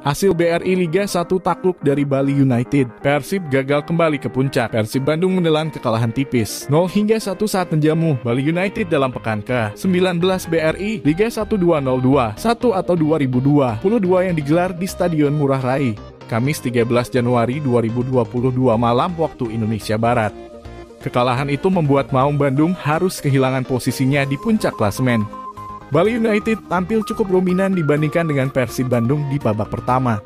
Hasil BRI Liga 1 takluk dari Bali United, Persib gagal kembali ke puncak. Persib Bandung menelan kekalahan tipis 0-1 saat menjamu Bali United dalam pekan ke-19 BRI Liga 1 2002-1 atau 2022 yang digelar di Stadion Murah Rai, Kamis 13 Januari 2022 malam waktu Indonesia Barat. Kekalahan itu membuat Maung Bandung harus kehilangan posisinya di puncak klasemen. Bali United tampil cukup dominan dibandingkan dengan Persib Bandung di babak pertama.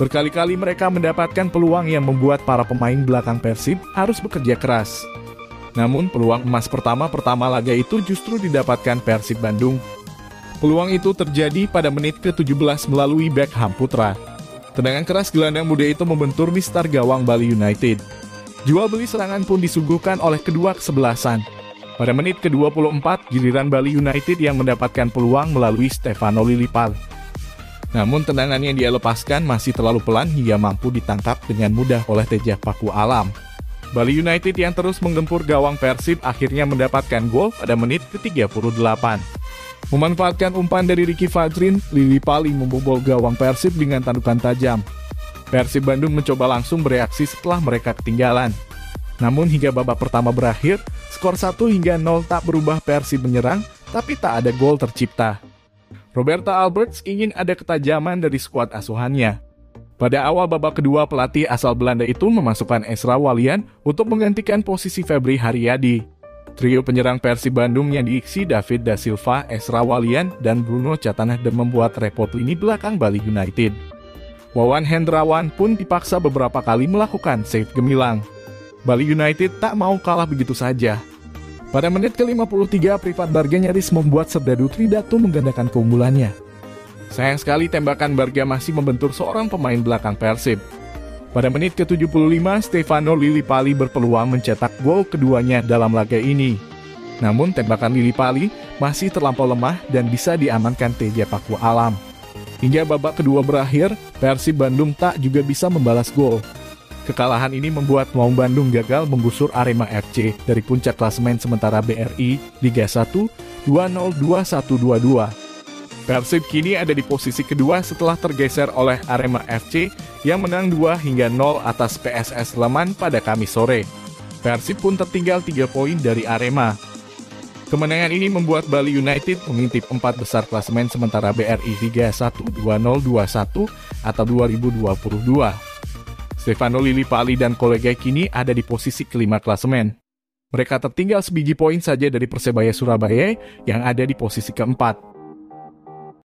Berkali-kali mereka mendapatkan peluang yang membuat para pemain belakang Persib harus bekerja keras. Namun peluang emas pertama laga itu justru didapatkan Persib Bandung. Peluang itu terjadi pada menit ke-17 melalui Beckham Putra. Tendangan keras gelandang muda itu membentur di star gawang Bali United. Jual beli serangan pun disuguhkan oleh kedua kesebelasan. Pada menit ke-24, giliran Bali United yang mendapatkan peluang melalui Stefano Lilipaly. Namun tendangan yang dia lepaskan masih terlalu pelan hingga mampu ditangkap dengan mudah oleh Teja Paku Alam. Bali United yang terus menggempur gawang Persib akhirnya mendapatkan gol pada menit ke-38. Memanfaatkan umpan dari Ricky Fadrin, Lilipaly membobol gawang Persib dengan tandukan tajam. Persib Bandung mencoba langsung bereaksi setelah mereka ketinggalan. Namun hingga babak pertama berakhir, skor 1-0 tak berubah. Persib menyerang, tapi tak ada gol tercipta. Roberta Alberts ingin ada ketajaman dari skuad asuhannya. Pada awal babak kedua, pelatih asal Belanda itu memasukkan Ezra Walian untuk menggantikan posisi Febri Hariadi. Trio penyerang Persib Bandung yang diisi David Da Silva, Ezra Walian, dan Bruno Catanahdem membuat repot lini belakang Bali United. Wawan Hendrawan pun dipaksa beberapa kali melakukan save gemilang. Bali United tak mau kalah begitu saja. Pada menit ke-53, Privat Mbarga nyaris membuat serdadu tridatu menggandakan keunggulannya. Sayang sekali tembakan Mbarga masih membentur seorang pemain belakang Persib. Pada menit ke-75, Stefano Lilipaly berpeluang mencetak gol keduanya dalam laga ini. Namun tembakan Lilipaly masih terlampau lemah dan bisa diamankan Teja Paku Alam. Hingga babak kedua berakhir, Persib Bandung tak juga bisa membalas gol. Kekalahan ini membuat Maung Bandung gagal menggusur Arema FC dari puncak klasemen sementara BRI Liga 1 2021-22. Persib kini ada di posisi kedua setelah tergeser oleh Arema FC yang menang 2-0 atas PSS Sleman pada Kamis sore. Persib pun tertinggal 3 poin dari Arema. Kemenangan ini membuat Bali United mengintip 4 besar klasemen sementara BRI Liga 1 2021 atau 2022. Stefano Lilipaly dan kolega kini ada di posisi kelima klasemen. Mereka tertinggal sebiji poin saja dari Persebaya Surabaya yang ada di posisi keempat.